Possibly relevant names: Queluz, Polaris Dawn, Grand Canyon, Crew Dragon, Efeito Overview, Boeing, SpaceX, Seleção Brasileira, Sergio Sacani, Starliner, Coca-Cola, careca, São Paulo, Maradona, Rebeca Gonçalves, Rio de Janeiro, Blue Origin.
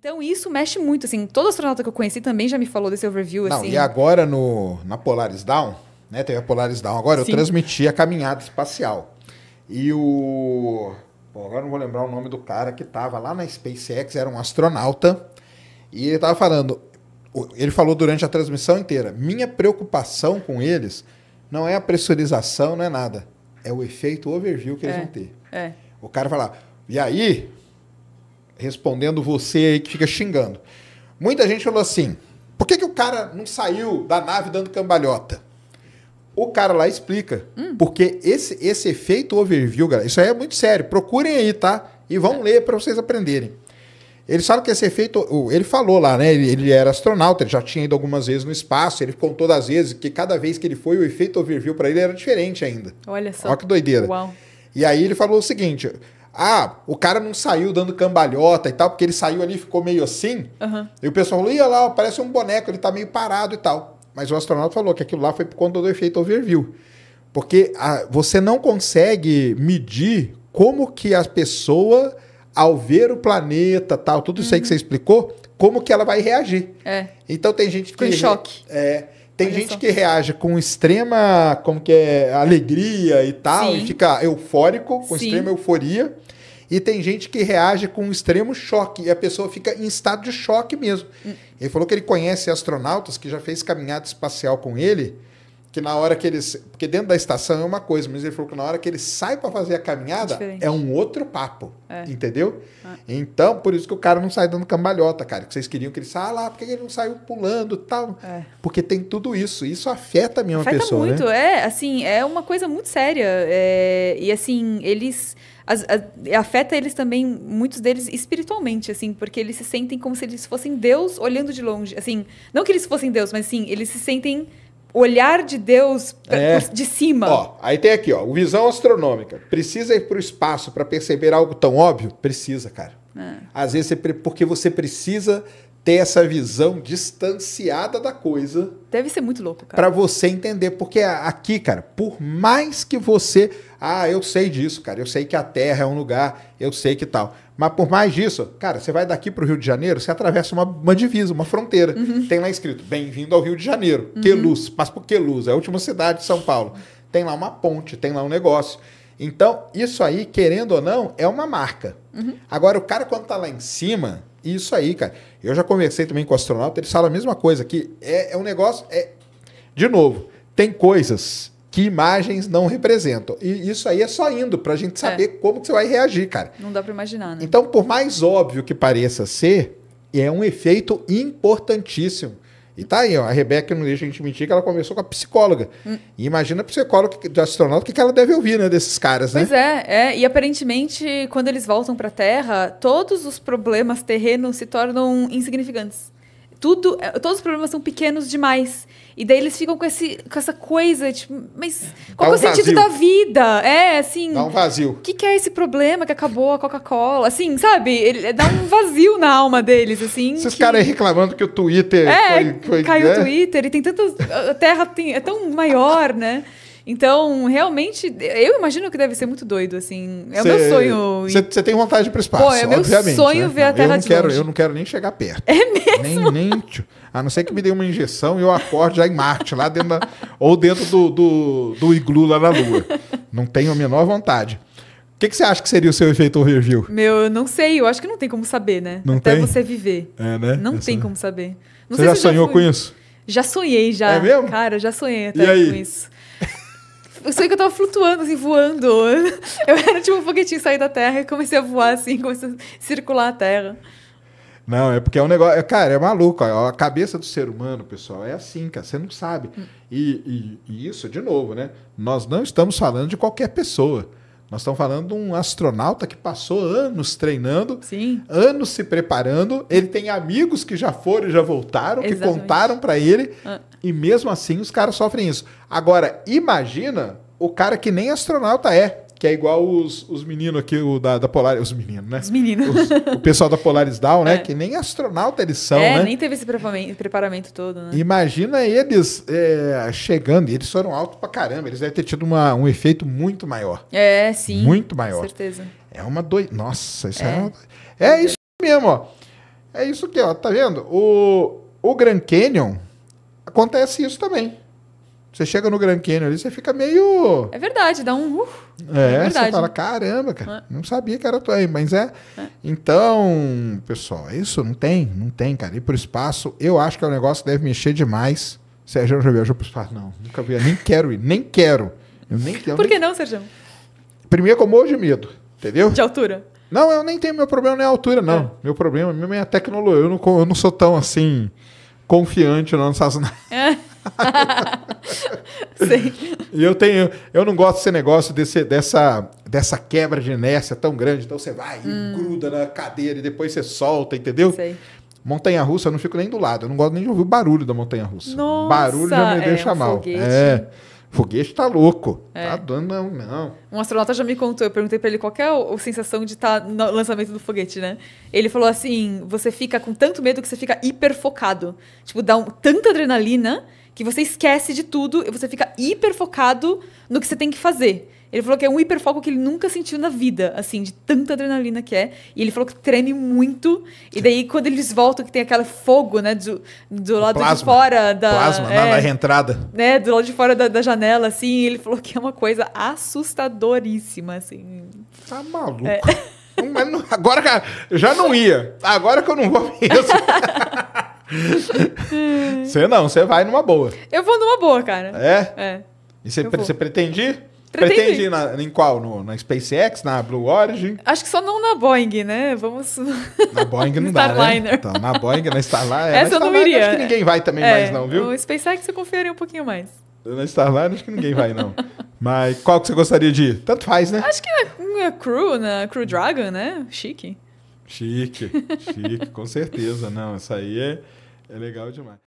Então isso mexe muito, assim, todo astronauta que eu conheci também já me falou desse overview. Não, assim. E agora na Polaris Dawn, né, teve a Polaris Dawn, agora Sim. eu transmiti a caminhada espacial. E o... Bom, agora não vou lembrar o nome do cara que estava lá na SpaceX, era um astronauta, e ele estava falando, ele falou durante a transmissão inteira, minha preocupação com eles não é a pressurização, não é nada, é o efeito overview que eles vão ter. É. O cara fala, e aí... Respondendo você aí que fica xingando. Muita gente falou assim, por que o cara não saiu da nave dando cambalhota? O cara lá explica, porque esse efeito overview, galera, isso aí é muito sério, procurem aí, tá? E vão ler para vocês aprenderem. Ele fala que esse efeito, ele falou lá, né? Ele era astronauta, ele já tinha ido algumas vezes no espaço, ele contou das vezes que cada vez que ele foi, o efeito overview para ele era diferente ainda. Olha só. Olha que doideira. Uau. E aí ele falou o seguinte... Ah, o cara não saiu dando cambalhota e tal, porque ele saiu ali e ficou meio assim. Uhum. E o pessoal falou, ia lá, parece um boneco, ele tá meio parado e tal. Mas o astronauta falou que aquilo lá foi por conta do efeito overview. Porque você não consegue medir como que a pessoa, ao ver o planeta tal, tudo isso aí que você explicou, como que ela vai reagir. É. Então tem gente que... Em choque. É... Tem gente que reage com extrema alegria e tal, Sim. e fica eufórico, com Sim. extrema euforia. E tem gente que reage com extremo choque, e a pessoa fica em estado de choque mesmo. Ele falou que ele conhece astronautas que já fez caminhada espacial com ele, que na hora que eles... Porque dentro da estação é uma coisa, mas ele falou que na hora que ele sai para fazer a caminhada, diferente. É um outro papo, entendeu? Ah. Então, por isso que o cara não sai dando cambalhota, cara. Que vocês queriam que ele saia lá, por que ele não saiu pulando e tal? É. Porque tem tudo isso. Isso afeta a mesma pessoa, muito, né? Assim, é uma coisa muito séria. E assim, eles... afeta eles também, muitos deles, espiritualmente, assim, porque eles se sentem como se eles fossem Deus olhando de longe. Assim, não que eles fossem Deus, mas assim, eles se sentem... Olhar de Deus de cima. Ó, aí tem aqui, ó, visão astronômica. Precisa ir para o espaço para perceber algo tão óbvio? Precisa, cara. Às vezes, porque você precisa ter essa visão distanciada da coisa. Deve ser muito louco, cara. Para você entender, porque aqui, cara, por mais que você... Ah, eu sei disso, cara. Eu sei que a Terra é um lugar, eu sei que tal. Mas por mais disso, cara, você vai daqui para o Rio de Janeiro, você atravessa uma divisa, uma fronteira. Uhum. Tem lá escrito, bem-vindo ao Rio de Janeiro. Uhum. Queluz, passa por Queluz, é a última cidade de São Paulo. Tem lá uma ponte, tem lá um negócio. Então, isso aí, querendo ou não, é uma marca. Uhum. Agora, o cara, quando tá lá em cima, isso aí, cara. Eu já conversei também com o astronauta, ele fala a mesma coisa, que é um negócio... De novo, tem coisas... que imagens não representam. E isso aí é só indo, pra gente saber como que você vai reagir, cara. Não dá pra imaginar, né? Então, por mais óbvio que pareça ser, é um efeito importantíssimo. E tá aí, ó, a Rebeca não deixa a gente mentir que ela conversou com a psicóloga. E imagina a psicóloga do astronauta, o que ela deve ouvir, né, desses caras, né? Pois é. E aparentemente, quando eles voltam pra Terra, todos os problemas terrenos se tornam insignificantes. Todos os problemas são pequenos demais. E daí eles ficam com essa coisa, tipo, mas qual é o sentido da vida? Assim... Dá um vazio. O que é esse problema que acabou a Coca-Cola? Assim, sabe? Dá um vazio na alma deles, assim. Esses caras aí reclamando que o Twitter... caiu o Twitter e tem tantas... A Terra é tão maior, né? Então, realmente, eu imagino que deve ser muito doido, assim. É o meu sonho. Você tem vontade de ir para o espaço, obviamente. Pô, é meu sonho ver a Terra de longe. Eu não quero nem chegar perto. É mesmo? Nem, a não ser que me dê uma injeção e eu acorde já em Marte, lá dentro ou dentro do iglu lá na Lua. Não tenho a menor vontade. O que você acha que seria o seu efeito overview? Eu não sei. Eu acho que não tem como saber, né? Não tem? Até você viver. Né? Não tem como saber. Você já sonhou com isso? Já sonhei, já. É mesmo? Cara, já sonhei até com isso. Eu sei que eu tava flutuando, assim, voando. Eu era tipo um foguetinho, saí da Terra e comecei a voar, assim, comecei a circular a Terra. Não, é porque é um negócio... Cara, é maluco. Ó, a cabeça do ser humano, pessoal, é assim, cara. Você não sabe. E isso, de novo, né? Nós não estamos falando de qualquer pessoa. Nós estamos falando de um astronauta que passou anos treinando, Sim. anos se preparando. Ele tem amigos que já foram e já voltaram, Exatamente. Que contaram para ele. E mesmo assim os caras sofrem isso. Agora, imagina o cara que nem astronauta é, que é igual os meninos aqui da Polaris. Os meninos, né? Os meninos. O pessoal da Polaris Dawn, né? Que nem astronauta eles são, né? Nem teve esse preparamento todo, né? Imagina eles chegando, e eles foram alto pra caramba. Eles devem ter tido um efeito muito maior. Sim. Muito maior. Com certeza. É uma doideira. Nossa, isso é isso mesmo, ó. É isso aqui, ó, tá vendo? O Grand Canyon, acontece isso também. Você chega no Grand Canyon ali, você fica meio... É verdade, dá um... é verdade. Você fala, caramba, cara, não sabia que era tu aí, mas é... Então, pessoal, isso não tem, cara. Ir pro espaço, eu acho que é um negócio que deve mexer demais. Sérgio já viajou pro espaço? Não, nunca vi, nem quero ir, nem quero. Eu nem quero. Por que não, Sérgio? Primeiro que eu morro de medo, entendeu? De altura. Não, eu nem tenho, meu problema não é a altura, não. É. Meu problema mesmo é a tecnologia. Eu não sou tão, assim, confiante, não faço nada. É. E eu não gosto desse negócio, dessa quebra de inércia tão grande. Então você vai e gruda na cadeira e depois você solta, entendeu? Sei. Montanha-russa, eu não fico nem do lado. Eu não gosto nem de ouvir o barulho da montanha-russa. Barulho já me deixa mal. Foguete. É. Foguete tá louco. É. Tá dando, não. Um astronauta já me contou, eu perguntei pra ele qual que é a sensação de estar no lançamento do foguete, né? Ele falou assim, você fica com tanto medo que você fica hiperfocado. Tipo, dá tanta adrenalina que você esquece de tudo e você fica hiperfocado no que você tem que fazer. Ele falou que é um hiperfoco que ele nunca sentiu na vida, assim, de tanta adrenalina que é. E ele falou que treme muito. E daí, quando eles voltam, que tem aquele fogo, né, do lado plasma, de fora da... Plasma, na reentrada. Né, do lado de fora da janela, assim. Ele falou que é uma coisa assustadoríssima, assim. Tá maluco. É. Agora já não ia. Agora que eu não vou mesmo. Você não, você vai numa boa. Eu vou numa boa, cara. É? É. E você pretende ir? Pretende ir em qual? Na SpaceX? Na Blue Origin? Acho que só não na Boeing, né? Vamos... Na Boeing não dá, Starliner. Né? Então, na Boeing, na Starliner... Essa eu não iria. Acho que ninguém vai também mais, não, viu? No SpaceX eu confiaria um pouquinho mais. Na Starliner acho que ninguém vai, não. Mas qual que você gostaria de ir? Tanto faz, né? Acho que na Crew Dragon, né? Chique. Chique, com certeza. Não, essa aí é legal demais.